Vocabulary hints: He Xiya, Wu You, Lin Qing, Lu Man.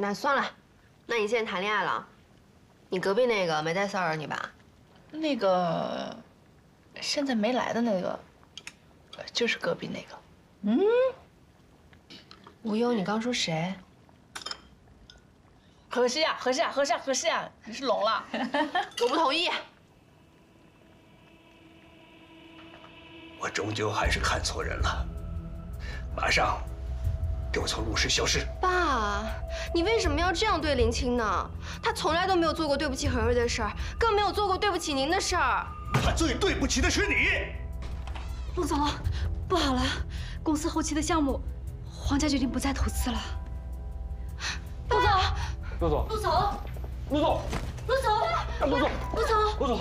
那算了，那你现在谈恋爱了？你隔壁那个没在骚扰你吧？那个现在没来的那个，就是隔壁那个。嗯。无忧，你刚说谁？何西啊，何西啊，何西啊，何西啊！你是聋了？我不同意。我终究还是看错人了。马上。 给我从入室消失！爸，你为什么要这样对林青呢？他从来都没有做过对不起恒瑞的事儿，更没有做过对不起您的事儿。他最对不起的是你，陆总，不好了，公司后期的项目，黄家决定不再投资了。陆总，陆总，陆总，陆总，陆总，陆总，陆总，陆总，陆总，